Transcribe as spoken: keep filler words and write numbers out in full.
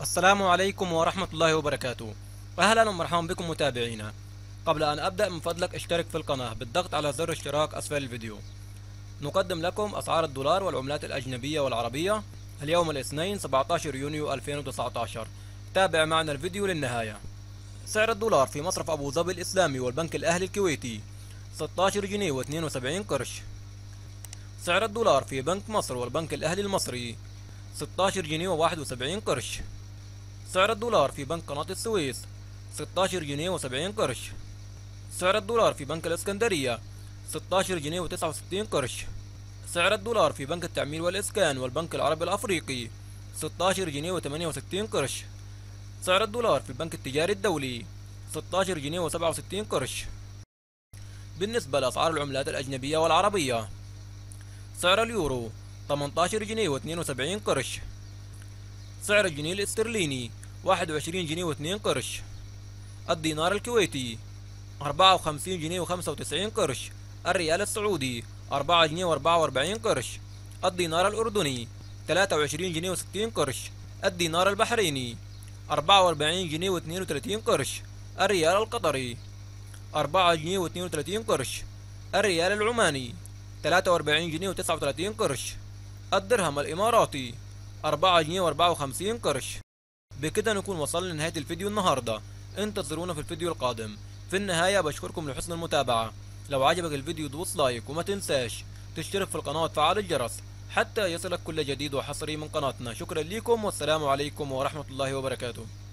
السلام عليكم ورحمة الله وبركاته. أهلا ومرحبا بكم متابعينا. قبل أن أبدأ من فضلك اشترك في القناة بالضغط على زر اشتراك أسفل الفيديو. نقدم لكم أسعار الدولار والعملات الأجنبية والعربية اليوم الاثنين سبعة عشر يونيو ألفين وتسعة عشر. تابع معنا الفيديو للنهاية. سعر الدولار في مصرف أبو ظبي الإسلامي والبنك الأهلي الكويتي ستة عشر جنيه واثنين وسبعين قرش. سعر الدولار في بنك مصر والبنك الأهلي المصري ستة عشر جنيه وواحد وسبعين قرش. سعر الدولار في بنك قناة السويس ستة عشر جنيه وسبعين قرش. سعر الدولار في بنك الإسكندرية ستة عشر جنيه وتسعة وستين قرش. سعر الدولار في بنك التعمير والإسكان والبنك العربي الأفريقي ستة عشر جنيه وثمانية وستين قرش. سعر الدولار في البنك التجاري الدولي ستة عشر جنيه وسبعة وستين قرش. بالنسبة لأسعار العملات الأجنبية والعربية، سعر اليورو ثمانية عشر جنيه واثنين وسبعين قرش. سعر الجنيه الاسترليني واحد وعشرين جنيه واثنين قرش. الدينار الكويتي أربعة وخمسين جنيه وخمسة وتسعين قرش. الريال السعودي أربعة جنيه وأربعة وأربعين قرش. الدينار الأردني ثلاثة وعشرين جنيه وستين قرش. الدينار البحريني أربعة وأربعين جنيه واثنين وثلاثين قرش. الريال القطري أربعة جنيه واثنين وثلاثين قرش. الريال العماني ثلاثة وأربعين جنيه وتسعة وثلاثين قرش. الدرهم الإماراتي أربعة جنيه وأربعة وخمسين قرش. بكده نكون وصلنا لنهاية الفيديو النهاردة. انتظرونا في الفيديو القادم. في النهاية بشكركم لحسن المتابعة. لو عجبك الفيديو دوس لايك، وما تنساش تشترك في القناة وتفعل الجرس حتى يصلك كل جديد وحصري من قناتنا. شكرا لكم والسلام عليكم ورحمة الله وبركاته.